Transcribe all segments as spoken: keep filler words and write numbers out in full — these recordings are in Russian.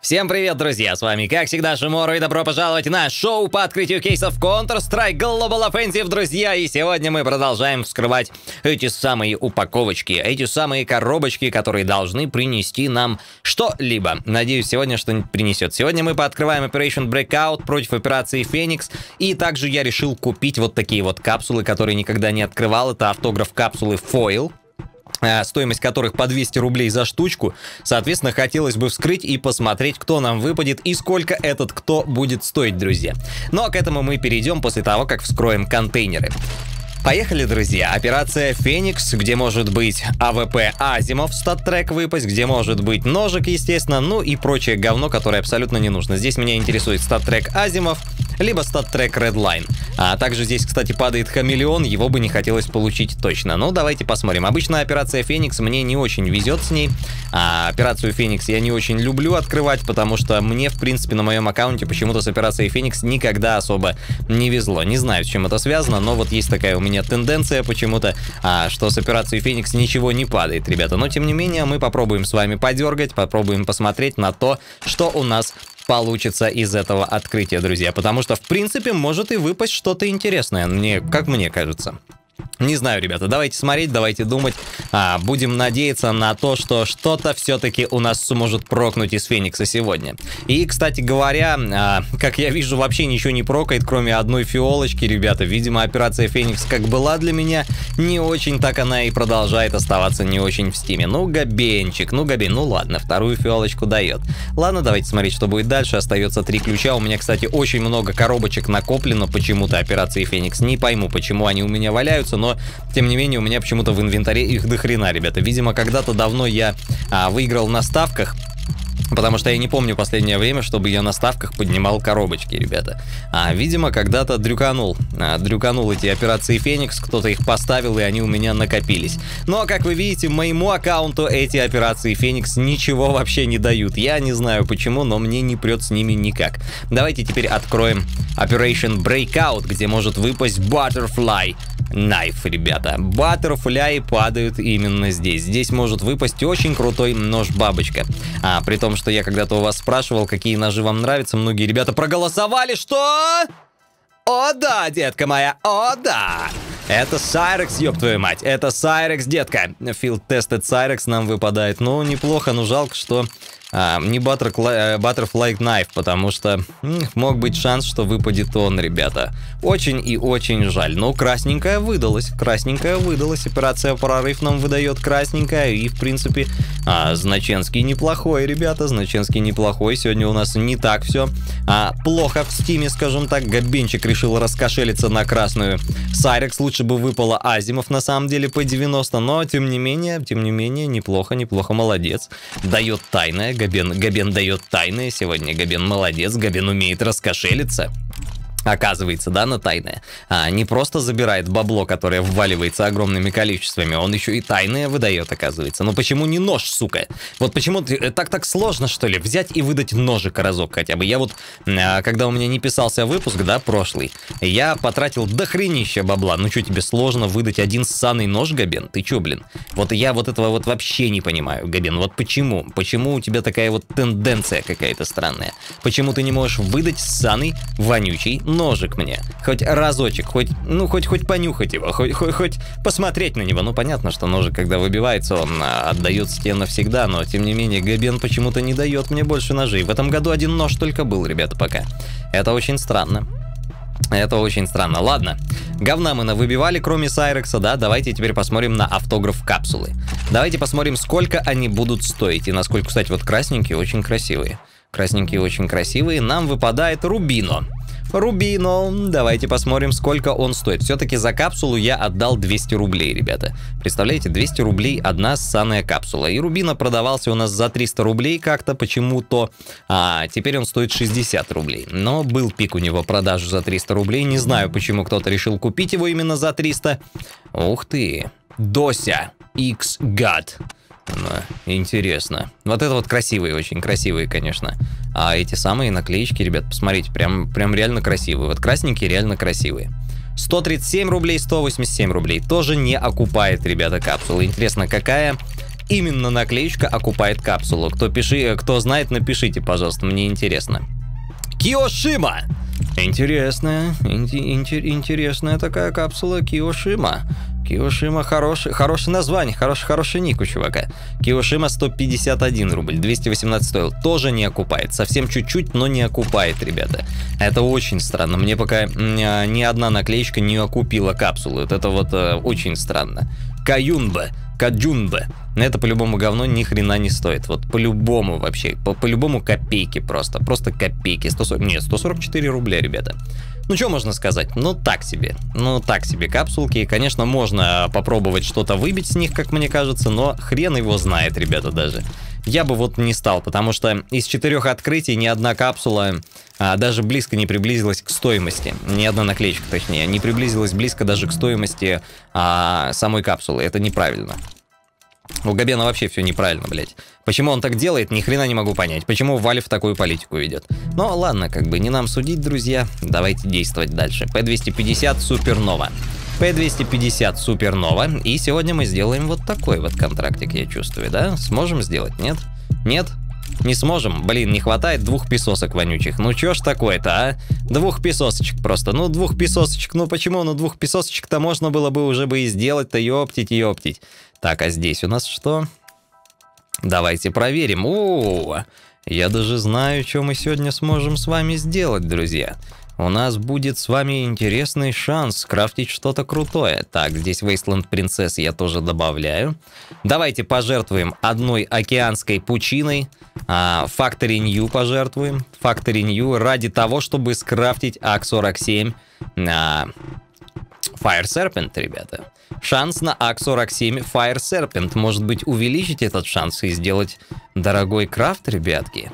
Всем привет, друзья! С вами, как всегда, Shimoro, и добро пожаловать на шоу по открытию кейсов Counter-Strike Global Offensive, друзья! И сегодня мы продолжаем вскрывать эти самые упаковочки, эти самые коробочки, которые должны принести нам что-либо. Надеюсь, сегодня что-нибудь принесет. Сегодня мы пооткрываем Operation Breakout против операции Phoenix, и также я решил купить вот такие вот капсулы, которые никогда не открывал. Это автограф капсулы Foil, стоимость которых по двести рублей за штучку. Соответственно, хотелось бы вскрыть и посмотреть, кто нам выпадет и сколько этот кто будет стоить, друзья. Но к этому мы перейдем после того, как вскроем контейнеры. Поехали, друзья. Операция Феникс, где может быть АВП Азимов, стат-трек выпасть, где может быть ножик, естественно, ну и прочее говно, которое абсолютно не нужно. Здесь меня интересует стат-трек Азимов, либо стат-трек Редлайн. А также здесь, кстати, падает хамелеон, его бы не хотелось получить точно. Ну, давайте посмотрим. Обычно операция Феникс мне не очень везет с ней. А операцию Феникс я не очень люблю открывать, потому что мне, в принципе, на моем аккаунте почему-то с операцией Феникс никогда особо не везло. Не знаю, с чем это связано, но вот есть такая у меня тенденция почему-то, а, что с операцией Феникс ничего не падает, ребята. Но тем не менее мы попробуем с вами подергать, попробуем посмотреть на то, что у нас получится из этого открытия, друзья. Потому что в принципе может и выпасть что-то интересное, мне, как мне кажется. Не знаю, ребята, давайте смотреть, давайте думать. А, будем надеяться на то, что что-то все-таки у нас сможет прокнуть из Феникса сегодня. И, кстати говоря, а, как я вижу, вообще ничего не прокает, кроме одной фиолочки, ребята. Видимо, операция Феникс как была для меня не очень, так она и продолжает оставаться не очень в стиме. Ну, габенчик, ну, габень, ну ладно, вторую фиолочку дает. Ладно, давайте смотреть, что будет дальше. Остается три ключа. У меня, кстати, очень много коробочек накоплено почему-то операции Феникс. Не пойму, почему они у меня валяются, но, тем не менее, у меня почему-то в инвентаре их до хрена, ребята. Видимо, когда-то давно я а, выиграл на ставках, потому что я не помню последнее время, чтобы я на ставках поднимал коробочки, ребята. А, видимо, когда-то дрюканул. А, дрюканул эти операции Феникс, кто-то их поставил, и они у меня накопились. Но, как вы видите, моему аккаунту эти операции Феникс ничего вообще не дают. Я не знаю почему, но мне не прет с ними никак. Давайте теперь откроем Operation Breakout, где может выпасть Butterfly Knife, ребята. Butterfly падают именно здесь. Здесь может выпасть очень крутой нож-бабочка. А, при том, что я когда-то у вас спрашивал, какие ножи вам нравятся, многие ребята проголосовали, что... О да, детка моя, о да! Это Сайрекс, ёб твою мать, это Сайрекс, детка. Field Tested Сайрекс нам выпадает. Ну, неплохо, но жалко, что... А, не Butterfly, Butterfly Knife, потому что м, мог быть шанс, что выпадет он, ребята. Очень и очень жаль. Но красненькая выдалась, красненькая выдалась. Операция прорыв нам выдает красненькая. И, в принципе, а, Значенский неплохой, ребята. Значенский неплохой. Сегодня у нас не так все а, плохо в стиме, скажем так. Габенчик решил раскошелиться на красную Сайрекс. Лучше бы выпало Азимов, на самом деле, по девяносто. Но, тем не менее, тем не менее, неплохо, неплохо, молодец. Дает тайное. Габен, Габен дает тайное сегодня. Габен молодец, Габен умеет раскошелиться. Оказывается, да, на тайное. А не просто забирает бабло, которое вваливается огромными количествами, он еще и тайное выдает, оказывается. Но почему не нож, сука? Вот почему так-так сложно, что ли, взять и выдать ножик разок хотя бы? Я вот, когда у меня не писался выпуск, да, прошлый, я потратил дохренища бабла. Ну что, тебе сложно выдать один ссаный нож, Габен? Ты че, блин? Вот я вот этого вот вообще не понимаю, Габен. Вот почему? Почему у тебя такая вот тенденция какая-то странная? Почему ты не можешь выдать ссаный, вонючий ножик мне? Хоть разочек, хоть, ну, хоть, хоть понюхать его, хоть, хоть, хоть посмотреть на него. Ну, понятно, что ножик, когда выбивается, он а, отдает стену всегда, но, тем не менее, Габен почему-то не дает мне больше ножей. В этом году один нож только был, ребята, пока. Это очень странно. Это очень странно. Ладно, говна мы навыбивали, кроме Сайрекса, да, давайте теперь посмотрим на автограф капсулы. Давайте посмотрим, сколько они будут стоить и насколько, кстати, вот красненькие очень красивые. Красненькие очень красивые. Нам выпадает Рубино. Рубино, давайте посмотрим, сколько он стоит. Все-таки за капсулу я отдал двести рублей, ребята. Представляете, двести рублей одна ссаная капсула. И Рубино продавался у нас за триста рублей как-то почему-то. А теперь он стоит шестьдесят рублей. Но был пик у него продажу за триста рублей. Не знаю, почему кто-то решил купить его именно за триста. Ух ты. Дося X-God. Интересно. Вот это вот красивые, очень красивые, конечно. А эти самые наклеечки, ребят, посмотрите, прям, прям реально красивые. Вот красненькие реально красивые. сто тридцать семь рублей, сто восемьдесят семь рублей. Тоже не окупает, ребята, капсулы. Интересно, какая именно наклеечка окупает капсулу. Кто, пиши, кто знает, напишите, пожалуйста, мне интересно. Киошима! Интересная, инте, интересная такая капсула Киошима. Киошима, хороший, хорошее название, хороший, хороший ник у чувака. Киошима сто пятьдесят один рубль, двести восемнадцать стоил. Тоже не окупает, совсем чуть-чуть, но не окупает, ребята. Это очень странно, мне пока ни одна наклеечка не окупила капсулу. Это вот очень странно. Каюнба, Каджунба. Это по-любому говно ни хрена не стоит. Вот по-любому вообще, по-любому копейки просто, просто копейки. сто сорок, нет, сто сорок четыре рубля, ребята. Ну, что можно сказать? Ну, так себе. Ну, так себе капсулки. И, конечно, можно попробовать что-то выбить с них, как мне кажется, но хрен его знает, ребята, даже. Я бы вот не стал, потому что из четырех открытий ни одна капсула а, даже близко не приблизилась к стоимости. Ни одна наклеечка, точнее, не приблизилась близко даже к стоимости а, самой капсулы. Это неправильно. У Габена вообще все неправильно, блядь. Почему он так делает, ни хрена не могу понять. Почему Valve такую политику ведет. Но ладно, как бы не нам судить, друзья. Давайте действовать дальше. пи двести пятьдесят Supernova. пи двести пятьдесят Supernova. И сегодня мы сделаем вот такой вот контрактик, я чувствую, да? Сможем сделать? Нет? Нет? Не сможем? Блин, не хватает двух песосок вонючих. Ну чё ж такое-то, а? Двух песосочек просто. Ну двух песосочек. Ну почему? Ну двух песосочек-то можно было бы уже бы и сделать-то, ёптить, ёптить. Так, а здесь у нас что? Давайте проверим. О, я даже знаю, что мы сегодня сможем с вами сделать, друзья. У нас будет с вами интересный шанс скрафтить что-то крутое. Так, здесь Wasteland Princess я тоже добавляю. Давайте пожертвуем одной океанской пучиной. А, Factory New пожертвуем. Factory New ради того, чтобы скрафтить а ка сорок семь а, Fire Serpent, ребята. Шанс на а ка сорок семь Fire Serpent. Может быть, увеличить этот шанс и сделать дорогой крафт, ребятки?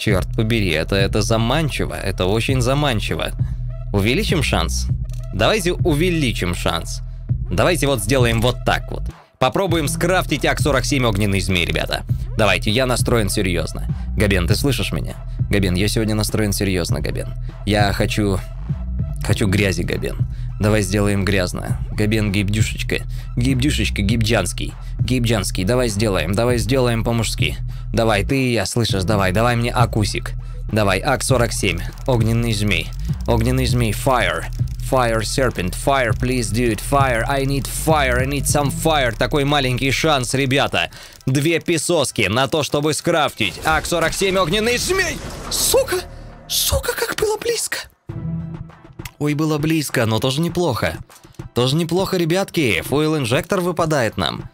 Черт побери, это, это заманчиво, это очень заманчиво. Увеличим шанс? Давайте увеличим шанс. Давайте вот сделаем вот так вот. Попробуем скрафтить а ка сорок семь огненный змей, ребята. Давайте, я настроен серьезно. Габен, ты слышишь меня? Габен, я сегодня настроен серьезно, Габен. Я хочу... Хочу грязи, Габен. Давай сделаем грязно. Габен, гибдюшечка. Гибдюшечка, гибджанский. Гибджанский, давай сделаем, давай сделаем по-мужски. Давай, ты и я, слышишь, давай, давай мне акусик. Давай, а ка сорок семь, огненный змей. Огненный змей, fire. Fire serpent, fire, please, dude, fire. I need fire, I need some fire. Такой маленький шанс, ребята. Две песоски на то, чтобы скрафтить а ка сорок семь, огненный змей. Сука, сука, как было близко. Ой, было близко, но тоже неплохо. Тоже неплохо, ребятки. Фойл-инжектор выпадает нам.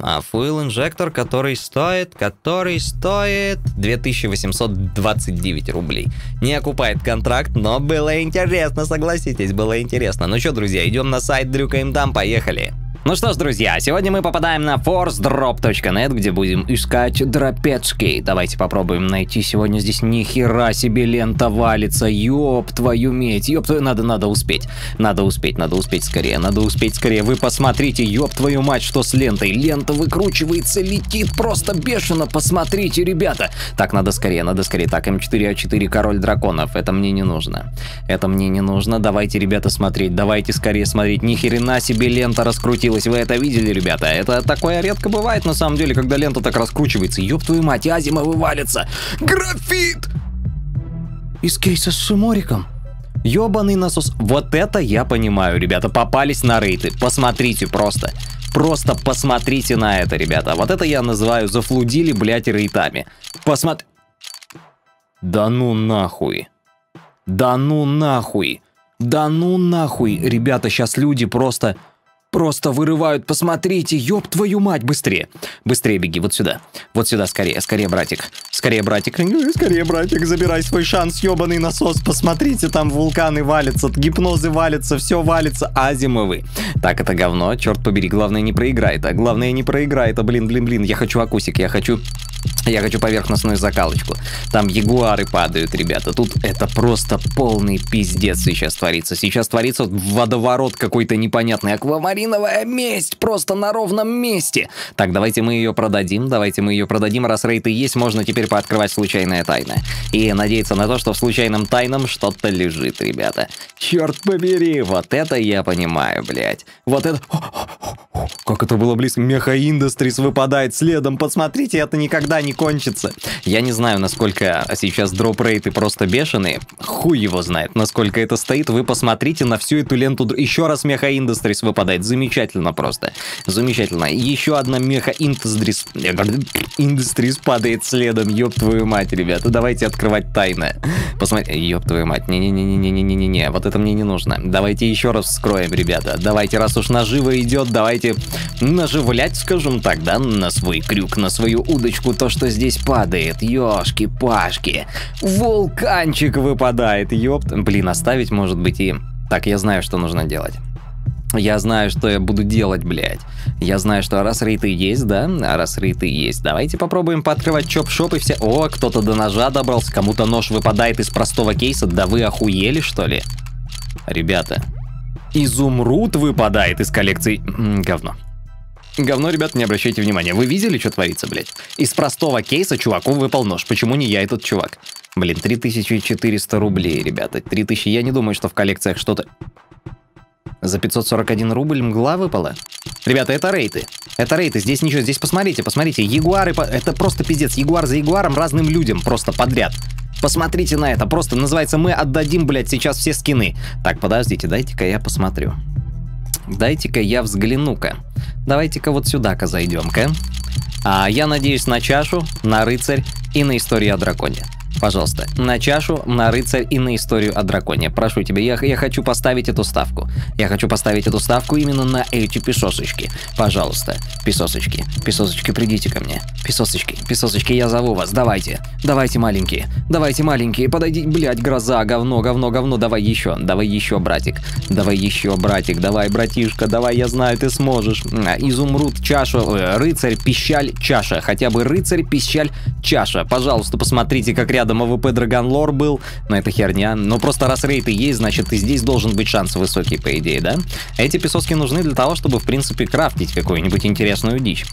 А фойл-инжектор, который стоит, который стоит две тысячи восемьсот двадцать девять рублей. Не окупает контракт, но было интересно, согласитесь, было интересно. Ну что, друзья, идем на сайт, дрюкаем там, поехали. Ну что ж, друзья, сегодня мы попадаем на форсед дроп точка нет, где будем искать дропечки. Давайте попробуем найти сегодня здесь. Нихера себе лента валится, ёб твою медь, ёб твою, надо, надо успеть, надо успеть, надо успеть скорее, надо успеть скорее. Вы посмотрите, ёб твою мать, что с лентой, лента выкручивается, летит просто бешено, посмотрите, ребята. Так, надо скорее, надо скорее, так, эм четыре а четыре, король драконов, это мне не нужно, это мне не нужно, давайте, ребята, смотреть, давайте скорее смотреть, нихрена себе лента раскрутилась. Вы это видели, ребята? Это такое редко бывает, на самом деле, когда лента так раскручивается. Ёб твою мать, Азимов вывалится. Графит! Из кейса с Шимориком. Ёбаный насос. Вот это я понимаю, ребята. Попались на рейты. Посмотрите просто. Просто посмотрите на это, ребята. Вот это я называю зафлудили, блядь, рейтами. Посмотри... Да ну нахуй. Да ну нахуй. Да ну нахуй. Ребята, сейчас люди просто... Просто вырывают, посмотрите, ёб твою мать, быстрее. Быстрее беги, вот сюда. Вот сюда, скорее, скорее, братик. Скорее, братик, скорее, братик, забирай свой шанс, ёбаный насос. Посмотрите, там вулканы валятся, гипнозы валятся, все валится, Азимовы. Так, это говно, черт побери, главное не проиграй это, главное не проиграй это, блин, блин, блин, я хочу акусик, я хочу... Я хочу поверхностную закалочку. Там ягуары падают, ребята. Тут это просто полный пиздец сейчас творится. Сейчас творится водоворот какой-то непонятный. Аквамариновая месть просто на ровном месте. Так, давайте мы ее продадим. Давайте мы ее продадим. Раз рейты есть, можно теперь пооткрывать случайное тайное. И надеяться на то, что в случайном тайном что-то лежит, ребята. Черт побери, вот это я понимаю, блядь. Вот это... Как это было близко. Меха Индастриз выпадает следом. Посмотрите, это никогда не кончится. Я не знаю, насколько сейчас дроп-рейты просто бешеные. Хуй его знает, насколько это стоит. Вы посмотрите на всю эту ленту. Еще раз Меха Индастрис выпадает. Замечательно просто. Замечательно. Еще одна Меха Индастрис... Индастрис падает следом. Ёб твою мать, ребята. Давайте открывать тайное. Посмотрите. Ёб твою мать. Не-не-не-не-не-не-не-не. Вот это мне не нужно. Давайте еще раз вскроем, ребята. Давайте, раз уж наживо идет, давайте наживлять, скажем так, да, на свой крюк, на свою удочку, то, что здесь падает, ёшки-пашки. Вулканчик выпадает, ёпт. Блин, оставить, может быть, и... Так, я знаю, что нужно делать. Я знаю, что я буду делать, блядь. Я знаю, что раз рейты есть, да? А раз рейты есть, давайте попробуем пооткрывать чоп-шоп и все... О, кто-то до ножа добрался, кому-то нож выпадает из простого кейса. Да вы охуели, что ли? Ребята, изумруд выпадает из коллекции... Говно. Говно, ребят, не обращайте внимания. Вы видели, что творится, блядь? Из простого кейса чуваку выпал нож. Почему не я этот чувак? Блин, три тысячи четыреста рублей, ребята. три тысячи. Я не думаю, что в коллекциях что-то... За пятьсот сорок один рубль мгла выпала? Ребята, это рейты. Это рейты. Здесь ничего. Здесь посмотрите, посмотрите. Ягуары... По... Это просто пиздец. Ягуар за ягуаром разным людям. Просто подряд. Посмотрите на это. Просто называется, мы отдадим, блядь, сейчас все скины. Так, подождите. Дайте-ка я посмотрю. Дайте-ка я взгляну-ка. Давайте-ка вот сюда-ка зайдем-ка. А, я надеюсь на чашу, на рыцарь и на историю о драконе. Пожалуйста, на чашу, на рыцарь и на историю о драконе. Прошу тебя, я, я хочу поставить эту ставку. Я хочу поставить эту ставку именно на эти песосочки. Пожалуйста, песосочки, песосочки, придите ко мне. Песосочки, песосочки, я зову вас, давайте. Давайте, маленькие, давайте, маленькие, подойдите. Блять, гроза, говно, говно, говно, давай еще, давай еще, братик. Давай еще, братик, давай, братишка, давай, я знаю, ты сможешь. Изумруд, чашу, рыцарь, пищаль, чаша. Хотя бы рыцарь, пищаль, чаша. Пожалуйста, посмотрите, как рядом. Рядом АВП Dragon lore был, но это херня. Но просто раз рейты есть, значит и здесь должен быть шанс высокий, по идее, да? Эти песоски нужны для того, чтобы, в принципе, крафтить какую-нибудь интересную дичь.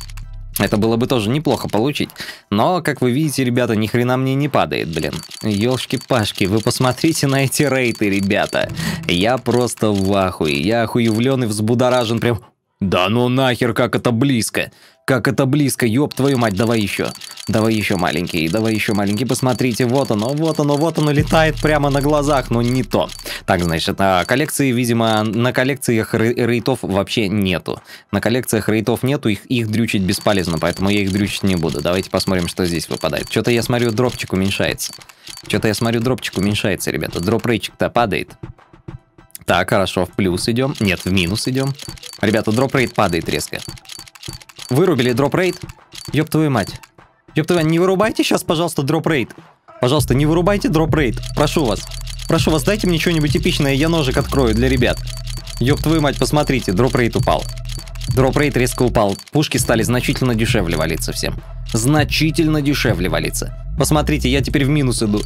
Это было бы тоже неплохо получить. Но, как вы видите, ребята, ни хрена мне не падает, блин. Ёлки-пашки, вы посмотрите на эти рейты, ребята. Я просто в ахуе. Я охуевлен и взбудоражен прям... Да ну нахер, как это близко! Как это близко, ёб твою мать, давай еще. Давай еще, маленький, давай еще, маленький. Посмотрите, вот оно, вот оно, вот оно летает прямо на глазах, но не то. Так, значит, коллекции, видимо, на коллекциях рейтов вообще нету. На коллекциях рейтов нету, их, их дрючить бесполезно, поэтому я их дрючить не буду. Давайте посмотрим, что здесь выпадает. Что-то я смотрю, дропчик уменьшается. Что-то я смотрю, дропчик уменьшается, ребята. Дроп-рейчик-то падает. Так, хорошо, в плюс идем. Нет, в минус идем. Ребята, дроп-рейт падает резко. Вырубили дроп-рейд. Ёб твою мать. Ёб твою, не вырубайте сейчас, пожалуйста, дроп-рейд. Пожалуйста, не вырубайте дроп-рейд. Прошу вас. Прошу вас, дайте мне что-нибудь эпичное, я ножик открою для ребят. Ёб твою мать, посмотрите, дроп-рейд упал. Дроп-рейд резко упал. Пушки стали значительно дешевле валиться всем. Значительно дешевле валиться. Посмотрите, я теперь в минус иду.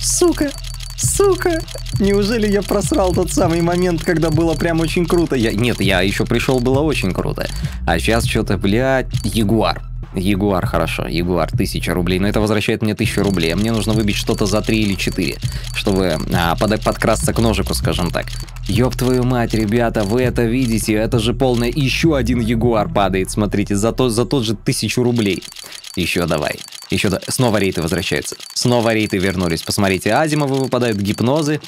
Сука. Сука! Неужели я просрал тот самый момент, когда было прям очень круто? Я... Нет, я еще пришел, было очень круто. А сейчас что-то, блядь, ягуар. Ягуар, хорошо, ягуар, тысяча рублей. Но это возвращает мне тысячу рублей. Мне нужно выбить что-то за три или четыре, чтобы а, под, подкрасться к ножику, скажем так. Ёб твою мать, ребята, вы это видите? Это же полное... Еще один ягуар падает, смотрите, за, то, за тот же тысячу рублей. Еще давай. Еще да. Снова рейты возвращаются. Снова рейты вернулись. Посмотрите, Азимовы выпадают, гипнозы.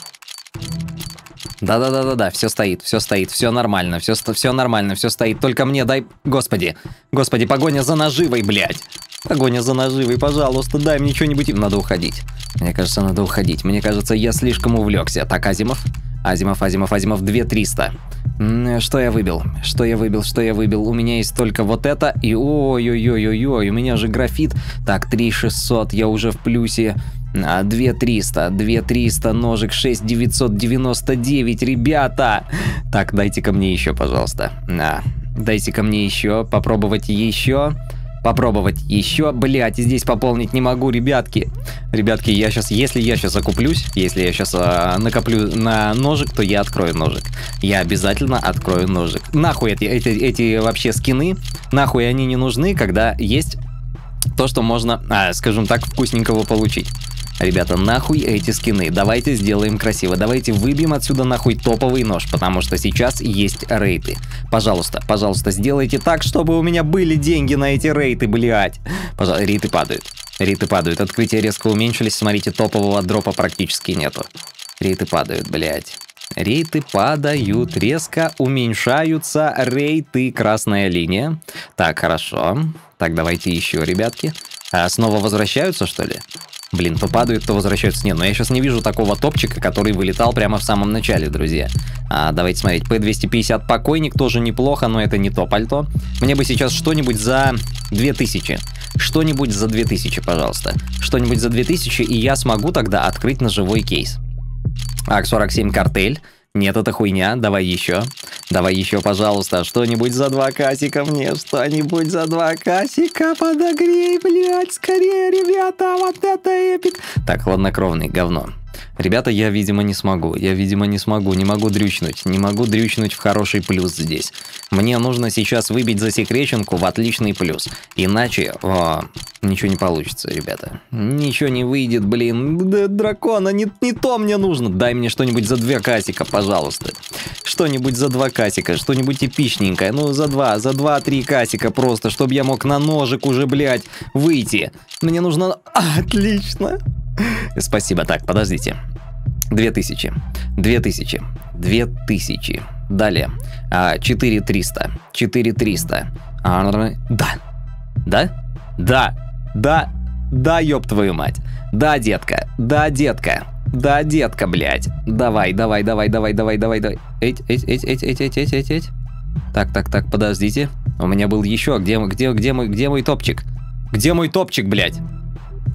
Да-да-да-да-да, все стоит, все стоит, все нормально, все, все нормально, все стоит. Только мне дай... Господи, господи, погоня за наживой, блядь. Погоня за наживой, пожалуйста, дай мне что-нибудь. Надо уходить. Мне кажется, надо уходить. Мне кажется, я слишком увлекся. Так, Азимов. Азимов, Азимов, Азимов, две тысячи триста. Что я выбил? Что я выбил? Что я выбил? У меня есть только вот это. И ой-ой-ой-ой-ой, у меня же графит. Так, три тысячи шестьсот, я уже в плюсе. две тысячи триста, две тысячи триста, ножик шесть тысяч девятьсот девяносто девять, ребята. Так, дайте ко мне еще, пожалуйста. На, дайте ко мне еще, попробовать еще. попробовать еще. Блять, и здесь пополнить не могу, ребятки. Ребятки, я сейчас, если я сейчас окуплюсь, если я сейчас а, накоплю на ножик, то я открою ножик. Я обязательно открою ножик. Нахуй эти, эти, эти вообще скины, нахуй они не нужны, когда есть то, что можно, а, скажем так, вкусненького получить. Ребята, нахуй эти скины, давайте сделаем красиво, давайте выбьем отсюда нахуй топовый нож, потому что сейчас есть рейты. Пожалуйста, пожалуйста, сделайте так, чтобы у меня были деньги на эти рейты, блядь. Пожалуйста, рейты падают, рейты падают, открытия резко уменьшились, смотрите, топового дропа практически нету. Рейты падают, блядь. Рейты падают, резко уменьшаются рейты, красная линия. Так, хорошо, так, давайте еще, ребятки. А снова возвращаются, что ли? Блин, то падают, то возвращаются. Не, но я сейчас не вижу такого топчика, который вылетал прямо в самом начале, друзья. А, давайте смотреть. пэ двести пятьдесят Покойник тоже неплохо, но это не то пальто. Мне бы сейчас что-нибудь за две тысячи. Что-нибудь за две тысячи, пожалуйста. Что-нибудь за две тысячи, и я смогу тогда открыть ножевой кейс. а ка сорок семь Картель. Нет, это хуйня. Давай еще. Давай еще, пожалуйста. Что-нибудь за два касика мне. Что-нибудь за два касика. Подогрей, блядь. Скорее, ребята. Вот это эпик. Так, хладнокровный, говно. Ребята, я, видимо, не смогу. Я, видимо, не смогу. Не могу дрючнуть. Не могу дрючнуть в хороший плюс здесь. Мне нужно сейчас выбить за секреченку в отличный плюс. Иначе... О, ничего не получится, ребята. Ничего не выйдет, блин. Дракона, не, не то мне нужно. Дай мне что-нибудь за два касика, пожалуйста. Что-нибудь за два касика. Что-нибудь эпичненькое. Ну, за два, за два-три касика просто. Чтобы я мог на ножик уже, блядь, выйти. Мне нужно... Отлично. Спасибо. Так, подождите. две тысячи. две тысячи. две тысячи. Далее. четыре триста. четыре триста. Да. Да? Да. Да. Да, ёб твою мать. Да, детка. Да, детка. Да, детка, блядь. Давай, давай, давай, давай, давай, давай, давай. Эть, эть, эть, эть, эть, эть, эть, эть, эть. Так, так, так, подождите. У меня был еще. Где, где, где, мой, где мой топчик? Где мой топчик, блядь?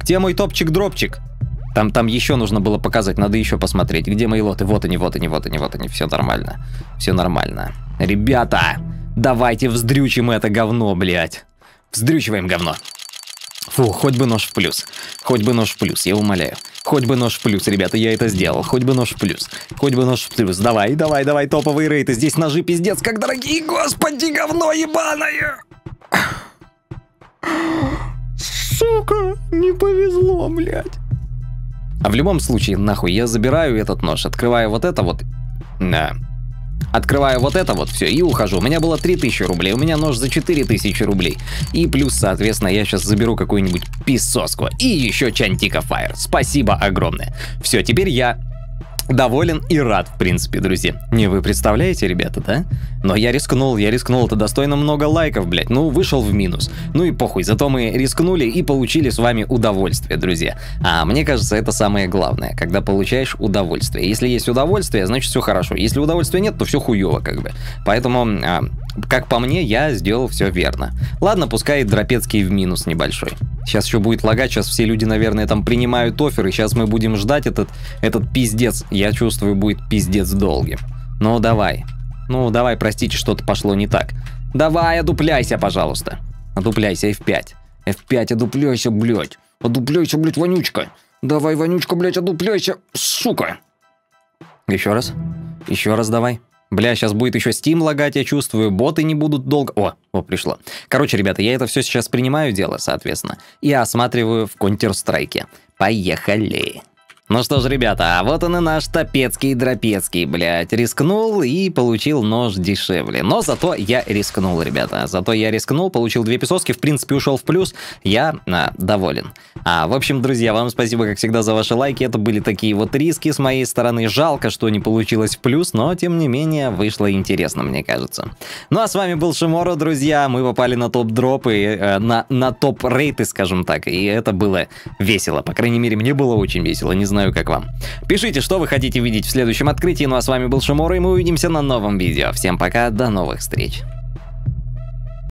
Где мой топчик-дропчик? Там, там еще нужно было показать, надо еще посмотреть. Где мои лоты? Вот они, вот они, вот они, вот они. Все нормально. Все нормально. Ребята, давайте вздрючим это говно, блядь. Вздрючиваем говно. Фу, хоть бы нож в плюс. Хоть бы нож в плюс, я умоляю. Хоть бы нож в плюс, ребята, я это сделал. Хоть бы нож в плюс. Хоть бы нож в плюс. Давай, давай, давай, топовые рейты. Здесь ножи пиздец, как дорогие. Господи, говно ебаное. Сука, не повезло, блядь. А в любом случае, нахуй, я забираю этот нож, открываю вот это вот. Да. Открываю вот это вот, все, и ухожу. У меня было три тысячи рублей, у меня нож за четыре тысячи рублей. И плюс, соответственно, я сейчас заберу какую-нибудь писоску. И еще чантика Fire. Спасибо огромное. Все, теперь я... доволен и рад, в принципе, друзья. Не, вы представляете, ребята, да? Но я рискнул, я рискнул, это достойно много лайков, блядь. Ну, вышел в минус. Ну и похуй, зато мы рискнули и получили с вами удовольствие, друзья. А мне кажется, это самое главное, когда получаешь удовольствие. Если есть удовольствие, значит все хорошо. Если удовольствия нет, то все хуево, как бы. Поэтому, а, как по мне, я сделал все верно. Ладно, пускай дропецкий в минус небольшой. Сейчас еще будет лагать, сейчас все люди, наверное, там принимают оферы. Сейчас мы будем ждать этот, этот пиздец. Я чувствую, будет пиздец долгим. Ну, давай. Ну, давай, простите, что-то пошло не так. Давай, одупляйся, пожалуйста. Одупляйся, эф пять. эф пять, одупляйся, блядь. Одупляйся, блядь, вонючка. Давай, вонючка, блядь, одупляйся, сука. Еще раз. Еще раз давай. Бля, сейчас будет еще Steam лагать, я чувствую, боты не будут долго... О, о, пришло. Короче, ребята, я это все сейчас принимаю дело, соответственно, и осматриваю в Counter-Strike. Поехали. Ну что ж, ребята, а вот он и наш топецкий-дропецкий, блядь, рискнул и получил нож дешевле. Но зато я рискнул, ребята, зато я рискнул, получил две песоски, в принципе, ушел в плюс, я а, доволен. А, в общем, друзья, вам спасибо, как всегда, за ваши лайки, это были такие вот риски с моей стороны, жалко, что не получилось в плюс, но, тем не менее, вышло интересно, мне кажется. Ну а с вами был Shimoro, друзья, мы попали на топ-дропы, э, на, на топ-рейты, скажем так, и это было весело, по крайней мере, мне было очень весело, не знаю. Знаю, как вам. Пишите, что вы хотите видеть в следующем открытии. Ну а с вами был Shimoro, и мы увидимся на новом видео. Всем пока, до новых встреч.